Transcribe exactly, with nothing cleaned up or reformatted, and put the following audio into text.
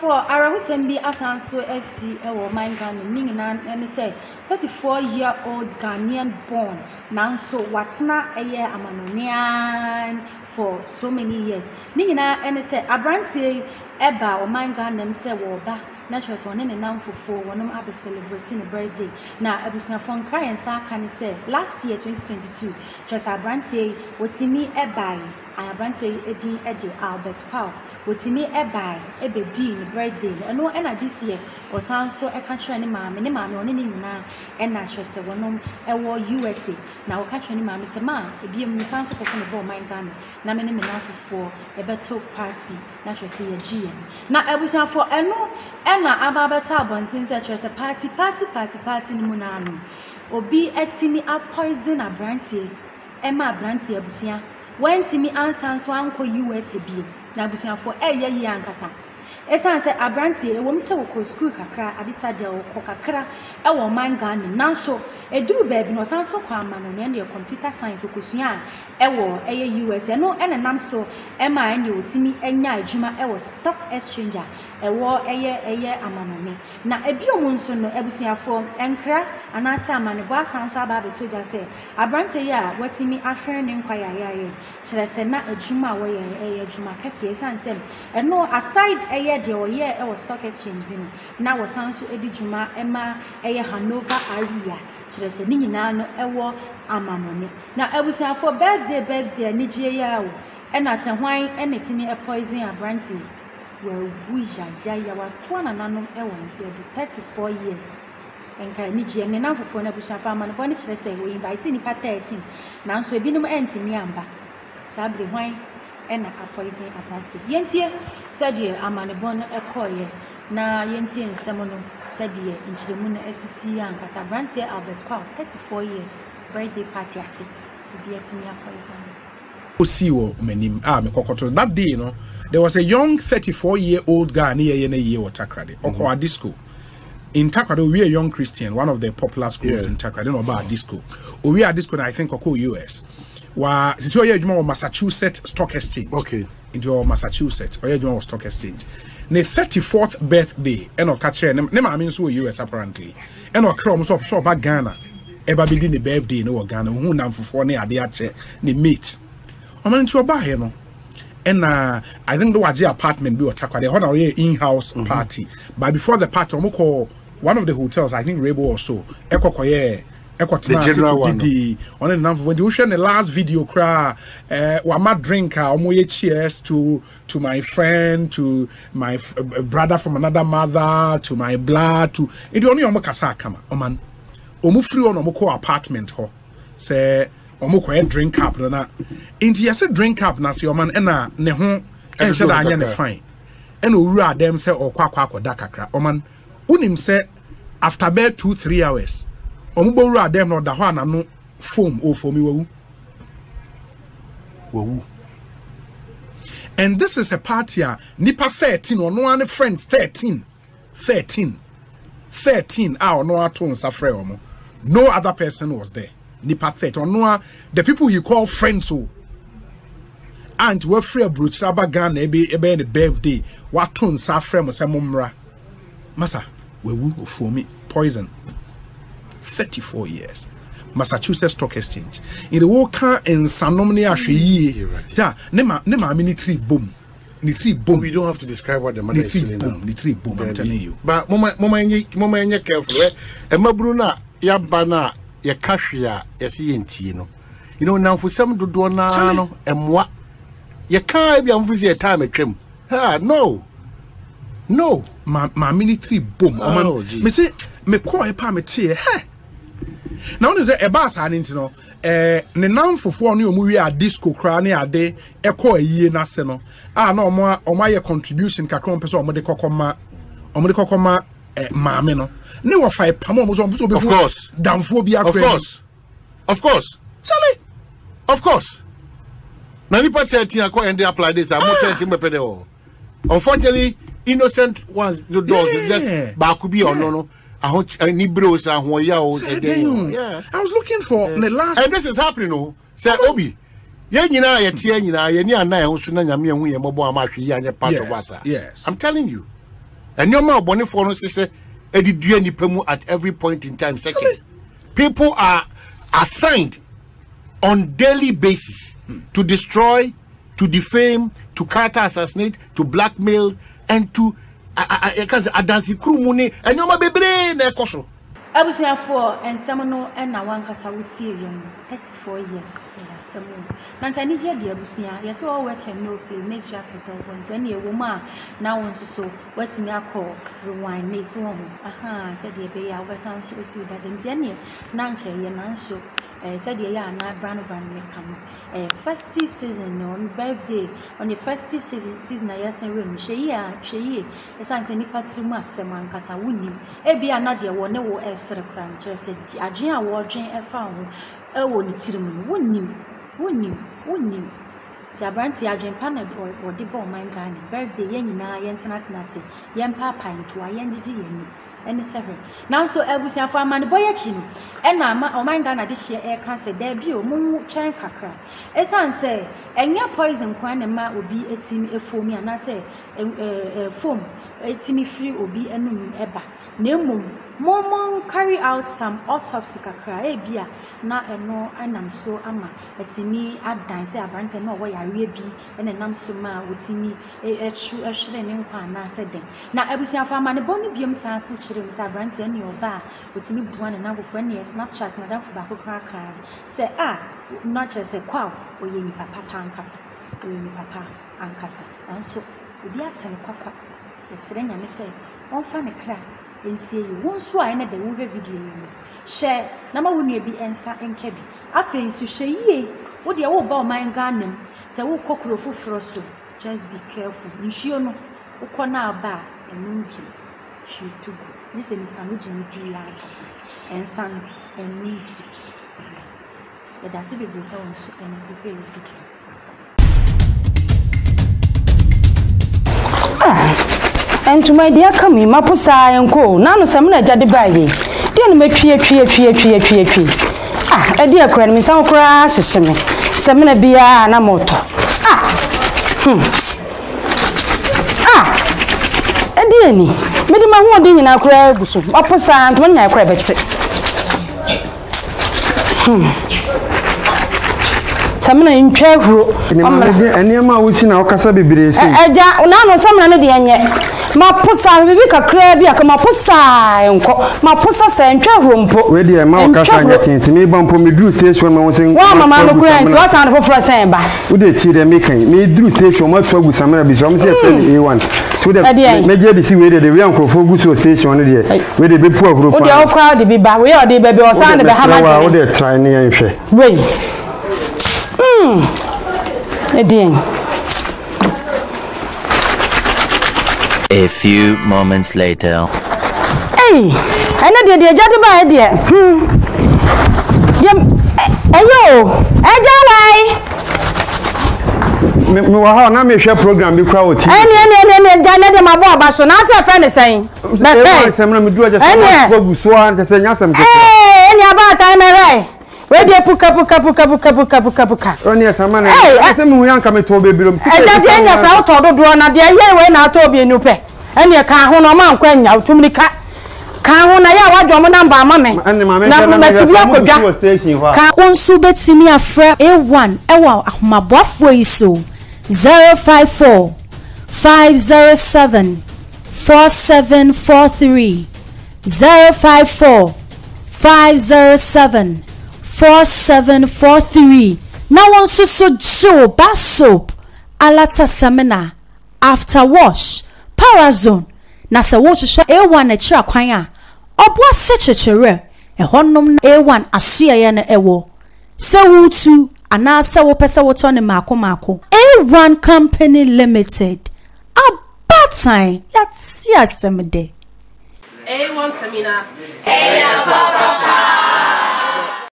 For I was sent me as answer F C or mine Ghanaian and say thirty-four year old Ghanaian born now so what's not a year amanonian for so many years. Ningina and say Abranti Eba or mine Ghanaian say Woba natural one in a for four one of them celebrating a birthday. Now Abusna Fon Kai and Sa can say last year twenty twenty-two just Abranti what's in me a buy. I have been saying Eddie Eddie Albert Powell, but in me a buy, a bedin, bright day, and no end this year, or sound so a country any mamma, any mamma, or any man, and natural say one home, a war U S A. Now, country any mamma, Mister Ma, a beam, the sound so person about my gun, Namini Minafu for a better party, natural say a G M. Now, I was now for a no, and now about Talbot, since such as a party, party, party, party, Munano, or be a tinny up poison a brandy, Emma Brandy Abusia. When Timmy answers one call U S B, Nabusia for a year Yankasa. As I said, Abranti, a woman so called school cacra, Abisada or Cocacra, a woman gun, now so a do baby no sound so common on your computer science or Kusian, a war, a U S, and no, and a nam so, Emma and you, Timmy, and Yajima, a was stock exchanger, a war, a year, a year, a mamma. Now, a pure monsoon, no Abusia form, and crack, and I saw man, a bass and Sabbath told us, Abranti, ya, what's in me, a friend inquire, should I send not a Juma way, a Juma Cassia, and no, aside a year. Or yeah, our stock exchange bin. Now was Sansu Eddie Juma Emma a Hanover area. To the Seninano Ewa Amamone. Now I was for birthday birthday Nigeria and as a wine and it's me a poison a brandy. Well we ya yawa twana nanum ewan said thirty four years. And can Nigeria now for Nabusha Farman one each say we invite in thirteen. Now so binum anti miamba. Sabri wine. And a poison at that. Yentia, said ye, a man born a coyer. Now Yentia and Samono, said ye, in Chimuna S C T and Casabrantia Albert Powell, thirty four years. Birthday party, I see. Be at me a poison. Osio, menim, ah, me cocoto. That day, you know, there was a young thirty four year old guy near Yene Ye or Takrade, or a disco. In Takrade, we are young Christian, one of the popular schools in Takrade, no about disco. We are disco, I think, Oko U S. Wa since you are Massachusetts Stock Exchange. Okay. Into your Massachusetts, or you Stock Exchange. Ne thirty-fourth birthday, and or catcher, and I mean so U S apparently. And or crumbs up so about Ghana. Ever be the birthday, no Ghana, who now for four near the archer, the mate. I'm going to a bar, you know. And I think the Waji apartment be attacked. They honor a in house party. But before the party, I'm call one of the hotels, I think Rainbow or so, Echo Koye. The general one. On enough when you share the last video, cry, uh, Wama drinker, Omoye cheers to to my friend, to my brother from another mother, to my blood, to it only Omokasa Kama, Oman Omufri on Omoko apartment, ho say Omoko drink up, Donna. Into yes, drink up, Nancy Oman, and a Nehon, and shall I fine. And Ura them say, or quack quack or dakakra, Oman, Unim say after bed two, three hours. Ombora dem no da ho na no foam o foam wawu wawu. And this is a party a nipa thirteen or no one friends thirteen thirteen thirteen ah no ato nsafre omo. No other person was there. Nipa thirteen or no the people you call friends o. And we free brooch abagan e be e be the birthday wa to nsafre mo se momra. Masa wawu o foam poison. Thirty-four years, Massachusetts Stock Exchange. In the Walker and Sanomnia Shee, yeah, Nema, Nema, mini tree boom, Nitri boom. We don't have to describe what the money is. Nitri boom, Nitri boom, I'm telling you. But Moma, Moma, Moma, careful, eh? Emma Bruna, Yabana, Yakashia, Yacientino. You know, now for some do do no, and what? You can't be unfusy a time at him. Ah, no, no, my mini tree boom. Oh, Miss me call a permitier, eh? Now there's a bass I need to know. Eh, the noun for four new movie at disco cranny a day, a call a year national. Ah, no more or my contribution cacron person or medical comma or medical comma, eh, mamino. No, if I pamon was on before, of course, damn phobia, of course, of course, Sally, of course. Nanny Pat said, I call and they apply this. I'm not telling my pedal. Unfortunately, innocent ones, the dogs, just Bakubi or no, no. I was looking for yeah. The last. And this is happening, oh. Say, Obi, yeah, you know, you're you know, you're near nine, who's not a mere woman, mobile, and you're part of water. Yes, I'm telling you. And your mouth bonnet for us is at every point in time. Second, people are assigned on daily basis to destroy, to defame, to character assassinate, to blackmail, and to because I dance the crew money and your baby brain. I was here for and someone and I want us out thirty-four years. Someone, Nantanija, dear Busia, yes, all work and no pay, make sure I don't want any woman now wants to so what's in your call, rewind, makes one. Aha, said the baby, I was sound she was with that in Zenia, Nanke, and Ansho, said the yarn, not brand brand may come. A festive season on birthday, on the festive season, I yes and room, she, she, a son's any party must, someone, because I wouldn't. Maybe another one, no, Crime, just said, I dream watching a found a woman, wouldn't you? Wouldn't you? Wouldn't you? Tabansi, I dream panel or the bomb, my gun, birthday, yen, yantanasi, yen papa into a yen, and seven. Now, so I was a farmer and boyachin, and I'm my gun at this year air cancer debut, moon, chan cacra. A son say, and your poison quan and ma will be a team a foam, and I say, a foam, a team free will be a noon eba. No moon. Momon carry out some autopsy kakra e bia na eno anam so ama etimi adan se abrante na wo ya re bi ene nam so ma wotimi e tru e hwere ne nkwa na se den na abusia fa ma ne bonu biem san so chirem se abrante ne oba wotimi bua ne na gofo ne Snapchat na da fo ba kokra kan se ah na che se kwaw oye ni papa pa ankasa oye ni papa ankasa anso obi aten kwakwa esere nya me se on fa ne kra and say you won't swear that they will be video. Share number one, you be answer and cabby. After you say ye, what they all bow my gun, so who cockroach for us. Just be careful. You sure know, who corner bar and monkey. She took this and Panujan do like us and sang and monkey. But that's it, because I want to prepare the video. And to my dear coming, Mapusa and Co. None of some letter divided. Then make fear, fear, fear, fear, fear, fear. Ah, a dear cram is our crash, some minute beer and a motor. Ah, hm. Ah, a dear, me, my one being in our crab, Mapusa and one I crab at it. Hm. Some in travel, and your mouth in our Casabi. I don't know some remedy and yet. Ma pusa bibi kakra bia ka ma pusa enko ma pusa sentwe rompo we de ma okasa ngatenti me bompo me dru station me wonsen wa mama no kran so san foforo sen ba we de ti de me kan me dru station ma twa gu samara bi so me se friend A one to de me je bi si we de de we ankrofo gu so station ne de we de be pu ahuro pa we de okra de bi ba we de be be o san de be ha ma we de try ne yan hwe wait mm edien. A few moments later. Hey, I know the dear Jadu by dear. Hm. Ayo, Ajay. Me wa na me share program bi kwa oti. Any any any Jana de mabo abaso na se friend saying. But hey, se me do just go guso an te se nyasem. Hey, any about time right. We dey puka puka puka puka puka puka puka. Oni asama na. I say me hu yanka me to bebirom. E da dey nya pra to dodo na dey ye we na to bi nupe. Eni e kan ho no ma nkwa nya otumnika. Kan ho na ya wadwo mo na mba ma me. Na mo metibi akodwa. Kan onsu betimi afra A one e wa ahomabofo yi so zero five four, five zero seven, four seven four three zero five four, five zero seven, four seven four three. Now on so so show bath soap alata samena after wash parazone na se wo hwehwe A one na kira kwan a obwa se chechere e honom A one asuye na ewo se wutu ana se wo pese wo to ne mako mako A one Company Limited abatine yat si asemde A one samina e ya papa.